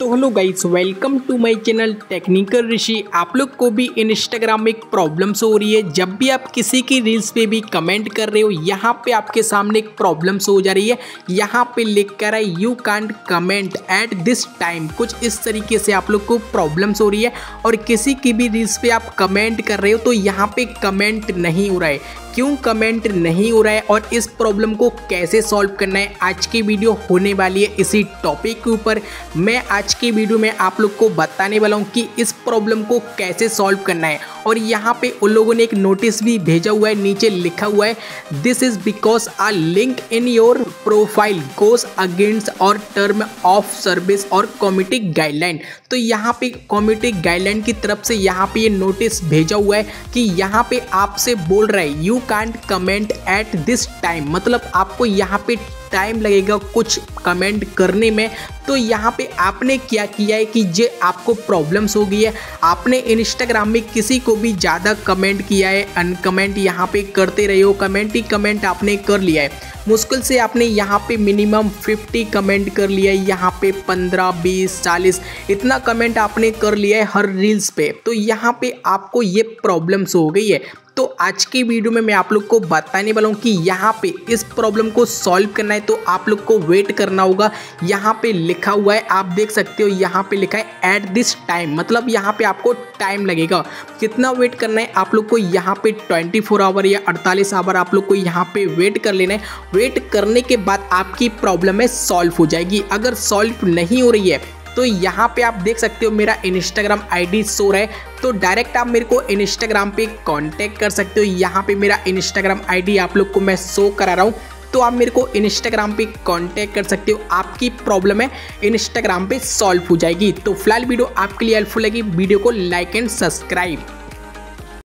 तो hello guys, welcome to my channel technical Rishi. आप लोग को भी इंस्टाग्राम में एक प्रॉब्लम्स हो रही है। जब भी आप किसी की रील्स पे भी कमेंट कर रहे हो, यहाँ पे आपके सामने एक प्रॉब्लम्स हो जा रही है। यहाँ पे लिख कर है you can't comment at this time. कुछ इस तरीके से आप लोग को प्रॉब्लम्स हो रही है और किसी की भी रील्स पे आप कमेंट कर रहे हो तो यहाँ पर कमेंट नहीं हो रहा है। क्यों कमेंट नहीं हो रहा है और इस प्रॉब्लम को कैसे सॉल्व करना है, आज की वीडियो होने वाली है इसी टॉपिक के ऊपर। मैं आज की वीडियो में आप लोग को बताने वाला हूं कि इस प्रॉब्लम को कैसे सॉल्व करना है। और यहाँ पे उन लोगों ने एक नोटिस भी भेजा हुआ है, नीचे लिखा हुआ है this is because a link in your profile goes against our term of service और कम्युनिटी गाइडलाइन। तो यहाँ पे कम्युनिटी गाइडलाइन की तरफ से यहाँ पे ये नोटिस भेजा हुआ है कि यहाँ पे आपसे बोल रहा है you can't comment at this time. मतलब आपको यहाँ पे टाइम लगेगा कुछ कमेंट करने में। तो यहाँ पे आपने क्या किया है कि जे आपको प्रॉब्लम्स हो गई है, आपने इंस्टाग्राम में किसी को भी ज़्यादा कमेंट किया है, अनकमेंट यहाँ पे करते रहे हो, कमेंट ही कमेंट आपने कर लिया है। मुश्किल से आपने यहाँ पे मिनिमम 50 कमेंट कर लिया है, यहाँ पे 15, 20, 40 इतना कमेंट आपने कर लिया है हर रील्स पे। तो यहाँ पे आपको ये प्रॉब्लम्स हो गई है। तो आज की वीडियो में मैं आप लोग को बताने वाला हूँ कि यहाँ पे इस प्रॉब्लम को सॉल्व करना है। तो आप लोग को वेट करना होगा। यहाँ पे लिखा हुआ है, आप देख सकते हो यहाँ पे लिखा है एट दिस टाइम। मतलब यहाँ पे आपको टाइम लगेगा। कितना वेट करना है आप लोग को, यहाँ पे 24 आवर या 48 आवर आप लोग को यहाँ पे वेट कर लेना है। वेट करने के बाद आपकी प्रॉब्लम है सॉल्व हो जाएगी। अगर सॉल्व नहीं हो रही है तो यहाँ पे आप देख सकते हो मेरा इंस्टाग्राम आईडी शो रहा है। तो डायरेक्ट आप मेरे को इंस्टाग्राम पे कांटेक्ट कर सकते हो। यहाँ पे मेरा इंस्टाग्राम आईडी आप लोग को मैं शो करा रहा हूँ। तो आप मेरे को इंस्टाग्राम पे कांटेक्ट कर सकते हो। आपकी प्रॉब्लम है इंस्टाग्राम पे सॉल्व हो जाएगी। तो फिलहाल वीडियो आपके लिए हेल्पफुल लगी, वीडियो को लाइक एंड सब्सक्राइब।